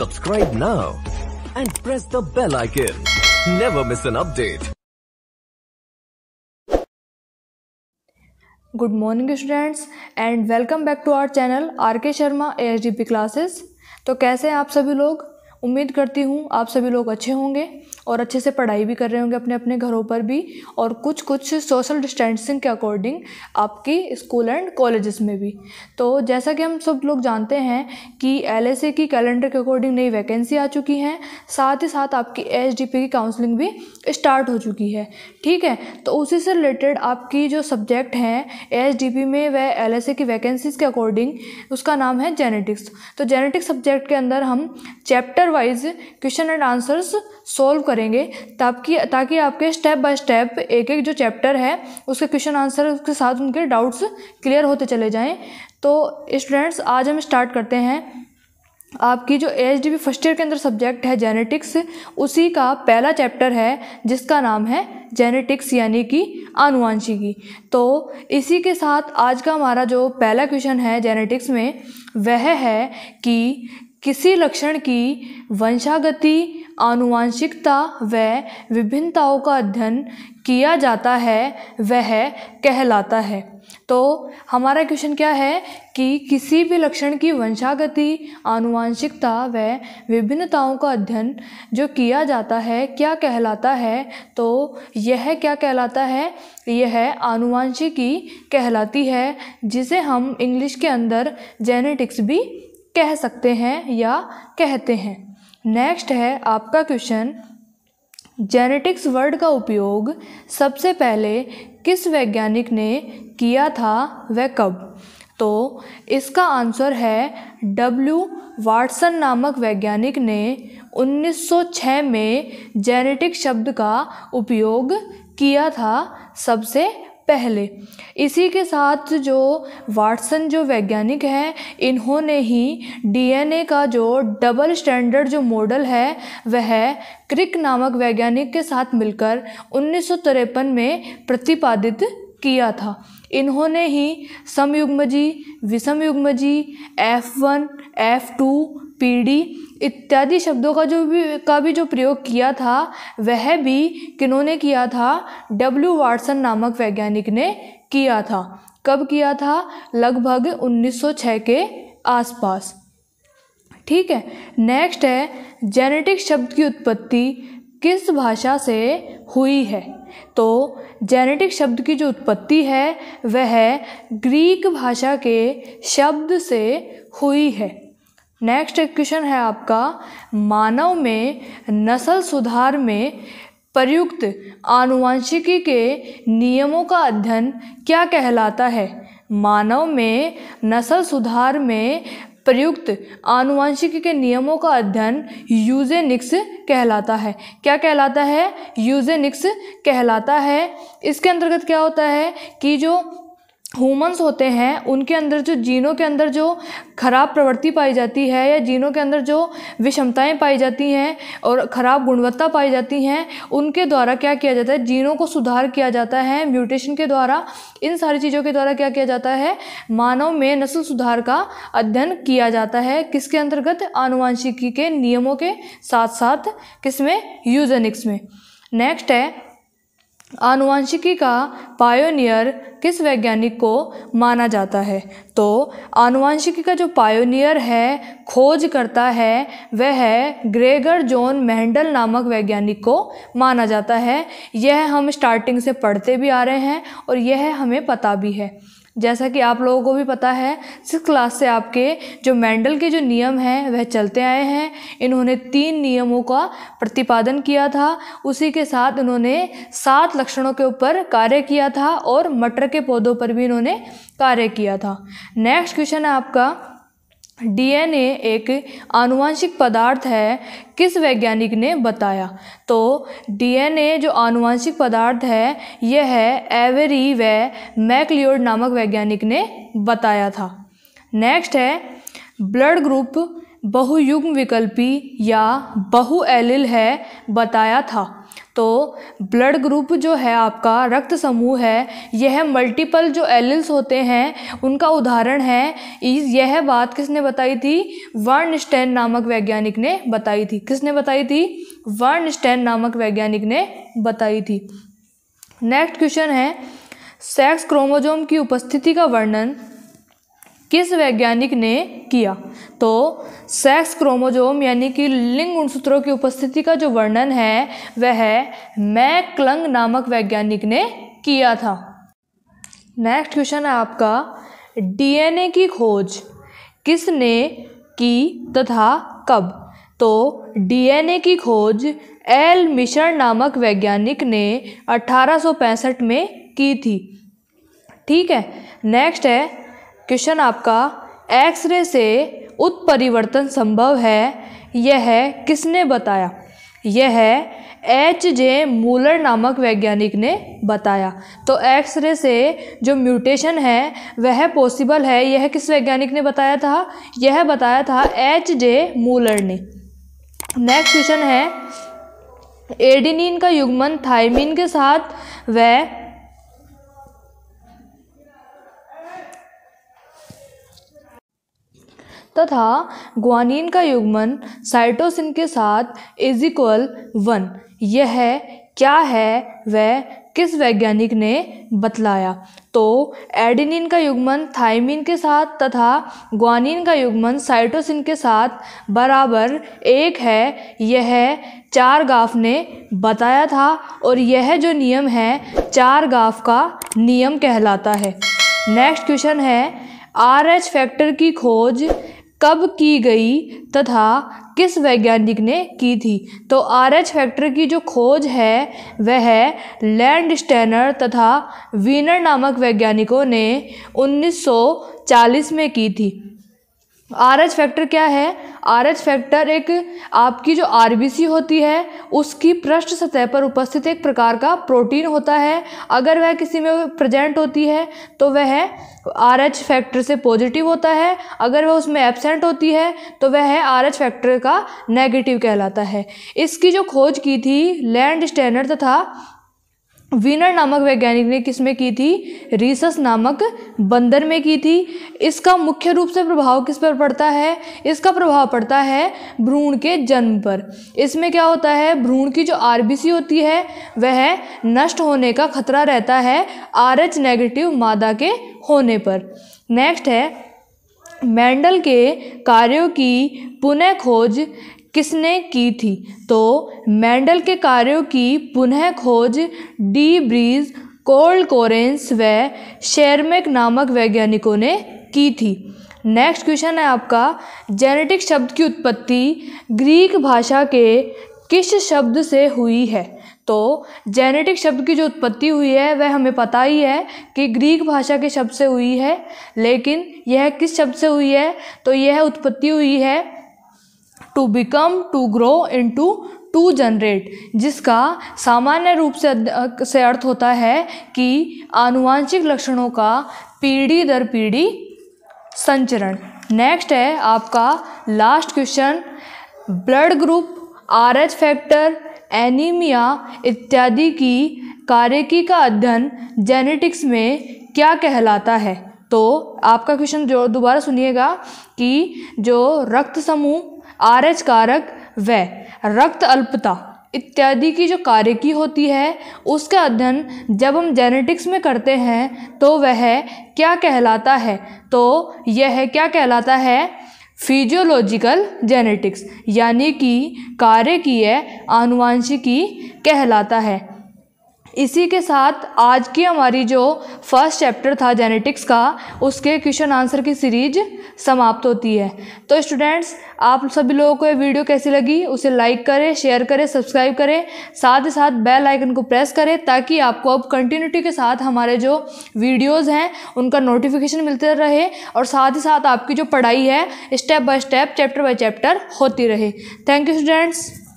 Subscribe now and press the bell icon. Never miss an update. Good morning students and welcome back to our channel RK Sharma AHDP classes. तो कैसे हैं आप सभी लोग? उम्मीद करती हूँ आप सभी लोग अच्छे होंगे और अच्छे से पढ़ाई भी कर रहे होंगे अपने अपने घरों पर भी, और कुछ कुछ सोशल डिस्टेंसिंग के अकॉर्डिंग आपकी स्कूल एंड कॉलेजेस में भी। तो जैसा कि हम सब लोग जानते हैं कि एलएसए की कैलेंडर के अकॉर्डिंग नई वैकेंसी आ चुकी हैं, साथ ही साथ आपकी एएचडीपी की काउंसलिंग भी स्टार्ट हो चुकी है, ठीक है। तो उसी से रिलेटेड आपकी जो सब्जेक्ट हैं एएचडीपी में व एलएसए की वैकेंसीज़ के अकॉर्डिंग, उसका नाम है जेनेटिक्स। तो जेनेटिक्स सब्जेक्ट के अंदर हम chapter wise question and answers solve करेंगे ताकि आपके स्टेप बाय स्टेप एक एक जो चैप्टर है उसके क्वेश्चन आंसर उसके साथ उनके डाउट्स क्लियर होते चले जाएं। तो स्टूडेंट्स आज हम स्टार्ट करते हैं आपकी जो एएचडीपी फर्स्ट ईयर के अंदर सब्जेक्ट है जेनेटिक्स, उसी का पहला चैप्टर है जिसका नाम है जेनेटिक्स यानी कि आनुवंशिकी। तो इसी के साथ आज का हमारा जो पहला क्वेश्चन है जेनेटिक्स में वह है कि किसी लक्षण की वंशागति, आनुवांशिकता व विभिन्नताओं का अध्ययन किया जाता है वह कहलाता है। तो हमारा क्वेश्चन क्या है कि किसी भी लक्षण की वंशागति, आनुवांशिकता व विभिन्नताओं का अध्ययन जो किया जाता है क्या कहलाता है? तो यह क्या कहलाता है? यह आनुवांशिकी कहलाती है, जिसे हम इंग्लिश के अंदर जेनेटिक्स भी कह सकते हैं या कहते हैं। नेक्स्ट है आपका क्वेश्चन, जेनेटिक्स वर्ड का उपयोग सबसे पहले किस वैज्ञानिक ने किया था व कब? तो इसका आंसर है डब्ल्यू वाटसन नामक वैज्ञानिक ने 1906 में जेनेटिक शब्द का उपयोग किया था सबसे पहले। इसी के साथ जो वाटसन जो वैज्ञानिक हैं, इन्होंने ही डीएनए का जो डबल स्टैंडर्ड जो मॉडल है वह क्रिक नामक वैज्ञानिक के साथ मिलकर 1953 में प्रतिपादित किया था। इन्होंने ही समयुग्मजी, विषमयुग्मजी, F1, F2, पीढ़ी इत्यादि शब्दों का जो प्रयोग किया था वह भी किन्होंने किया था? डब्ल्यू वाटसन नामक वैज्ञानिक ने किया था। कब किया था? लगभग 1906 के आसपास, ठीक है। नेक्स्ट है जेनेटिक शब्द की उत्पत्ति किस भाषा से हुई है? तो जेनेटिक शब्द की जो उत्पत्ति है वह ग्रीक भाषा के शब्द से हुई है। नेक्स्ट एक क्वेश्चन है आपका, मानव में नस्ल सुधार में प्रयुक्त आनुवांशिकी के नियमों का अध्ययन क्या कहलाता है? मानव में नस्ल सुधार में प्रयुक्त आनुवांशिकी के नियमों का अध्ययन यूजेनिक्स कहलाता है। क्या कहलाता है? यूजेनिक्स कहलाता है। इसके अंतर्गत क्या होता है कि जो ह्यूमन्स होते हैं उनके अंदर जो जीनों के अंदर जो खराब प्रवृत्ति पाई जाती है या जीनों के अंदर जो विषमताएं पाई जाती हैं और ख़राब गुणवत्ता पाई जाती हैं, उनके द्वारा क्या किया जाता है? जीनों को सुधार किया जाता है म्यूटेशन के द्वारा। इन सारी चीज़ों के द्वारा क्या किया जाता है? मानव में नस्ल सुधार का अध्ययन किया जाता है। किसके अंतर्गत? आनुवांशिकी के नियमों के साथ साथ, किसमें? यूजेनिक्स में। नेक्स्ट है, आनुवांशिकी का पायोनियर किस वैज्ञानिक को माना जाता है? तो आनुवांशिकी का जो पायोनियर है, खोज करता है, वह है ग्रेगर जॉन मेंडल नामक वैज्ञानिक को माना जाता है। यह हम स्टार्टिंग से पढ़ते भी आ रहे हैं और यह हमें पता भी है। जैसा कि आप लोगों को भी पता है 6 क्लास से आपके जो मेंडल के जो नियम हैं वह चलते आए हैं। इन्होंने 3 नियमों का प्रतिपादन किया था, उसी के साथ उन्होंने 7 लक्षणों के ऊपर कार्य किया था और मटर के पौधों पर भी इन्होंने कार्य किया था। नेक्स्ट क्वेश्चन है आपका, डीएनए एक आनुवांशिक पदार्थ है किस वैज्ञानिक ने बताया? तो डीएनए जो आनुवांशिक पदार्थ है यह है एवेरी व मैक्लियोड नामक वैज्ञानिक ने बताया था। नेक्स्ट है, ब्लड ग्रुप बहुयुग्म विकल्पी या बहु एलिल है बताया था। तो ब्लड ग्रुप जो है आपका रक्त समूह है, यह मल्टीपल जो एलिल्स होते हैं उनका उदाहरण है। यह बात किसने बताई थी? वॉन स्टैन नामक वैज्ञानिक ने बताई थी। किसने बताई थी? वॉन स्टैन नामक वैज्ञानिक ने बताई थी। नेक्स्ट क्वेश्चन है, सेक्स क्रोमोसोम की उपस्थिति का वर्णन किस वैज्ञानिक ने किया? तो सेक्स क्रोमोसोम यानी कि लिंग गुणसूत्रों की उपस्थिति का जो वर्णन है वह मैक्लंग नामक वैज्ञानिक ने किया था। नेक्स्ट क्वेश्चन है आपका, डीएनए की खोज किसने की तथा कब? तो डीएनए की खोज एल मिशर नामक वैज्ञानिक ने 1865 में की थी। ठीक है। नेक्स्ट है क्वेश्चन आपका, एक्सरे से उत्परिवर्तन संभव है यह किसने बताया? यह एच. जे. मूलर नामक वैज्ञानिक ने बताया। तो एक्सरे से जो म्यूटेशन है वह पॉसिबल है, यह किस वैज्ञानिक ने बताया था? यह बताया था एच. जे. मूलर ने। नेक्स्ट क्वेश्चन है, एडेनिन का युग्मन थायमिन के साथ व तथा ग्वानिन का युग्मन साइटोसिन के साथ = 1, यह क्या है वह किस वैज्ञानिक ने बतलाया? तो एडेनिन का युग्मन थायमिन के साथ तथा ग्वानिन का युग्मन साइटोसिन के साथ =1 है, यह चारगाफ ने बताया था। और यह जो नियम है चारगाफ का नियम कहलाता है। नेक्स्ट क्वेश्चन है, आरएच फैक्टर की खोज कब की गई तथा किस वैज्ञानिक ने की थी? तो आरएच फैक्टर की जो खोज है वह लैंडस्टाइनर तथा वीनर नामक वैज्ञानिकों ने 1940 में की थी। आरएच फैक्टर क्या है? आरएच फैक्टर एक आपकी जो आरबीसी होती है उसकी पृष्ठ सतह पर उपस्थित एक प्रकार का प्रोटीन होता है। अगर वह किसी में प्रेजेंट होती है तो वह आरएच फैक्टर से पॉजिटिव होता है, अगर वह उसमें एब्सेंट होती है तो वह आरएच फैक्टर का नेगेटिव कहलाता है। इसकी जो खोज की थी लैंडस्टाइनर तथा वीनर नामक वैज्ञानिक ने किसमें की थी? रीसस नामक बंदर में की थी। इसका मुख्य रूप से प्रभाव किस पर पड़ता है? इसका प्रभाव पड़ता है भ्रूण के जन्म पर। इसमें क्या होता है? भ्रूण की जो आरबीसी होती है वह नष्ट होने का खतरा रहता है आरएच नेगेटिव मादा के होने पर। नेक्स्ट है, मेंडल के कार्यों की पुनः खोज किसने की थी? तो मेंडल के कार्यों की पुनः खोज डी ब्रीज, कोल्ड, कोरेंस व शेरमेक नामक वैज्ञानिकों ने की थी। नेक्स्ट क्वेश्चन है आपका, जेनेटिक शब्द की उत्पत्ति ग्रीक भाषा के किस शब्द से हुई है? तो जेनेटिक शब्द की जो उत्पत्ति हुई है वह हमें पता ही है कि ग्रीक भाषा के शब्द से हुई है, लेकिन यह किस शब्द से हुई है? तो यह उत्पत्ति हुई है to become, to grow, into, to generate, जिसका सामान्य रूप से अर्थ होता है कि आनुवांशिक लक्षणों का पीढ़ी दर पीढ़ी संचरण। नेक्स्ट है आपका last question, blood group, RH factor, anaemia इत्यादि की कार्यकी का अध्ययन जेनेटिक्स में क्या कहलाता है? तो आपका क्वेश्चन जो दोबारा सुनिएगा कि जो रक्त समूह, आरएच कारक व रक्त अल्पता इत्यादि की जो कार्यकी होती है उसका अध्ययन जब हम जेनेटिक्स में करते हैं तो वह क्या कहलाता है? तो यह क्या कहलाता है? फिजियोलॉजिकल जेनेटिक्स, यानी कि कार्यकीय आनुवांशिकी कहलाता है। इसी के साथ आज की हमारी जो फर्स्ट चैप्टर था जेनेटिक्स का, उसके क्वेश्चन आंसर की सीरीज समाप्त होती है। तो स्टूडेंट्स, आप सभी लोगों को ये वीडियो कैसी लगी उसे लाइक करें, शेयर करें, सब्सक्राइब करें, साथ ही साथ बेल आइकन को प्रेस करें ताकि आपको अब कंटिन्यूटी के साथ हमारे जो वीडियोस हैं उनका नोटिफिकेशन मिलते रहे और साथ ही साथ आपकी जो पढ़ाई है step by step, chapter by chapter होती रहे। Thank you students.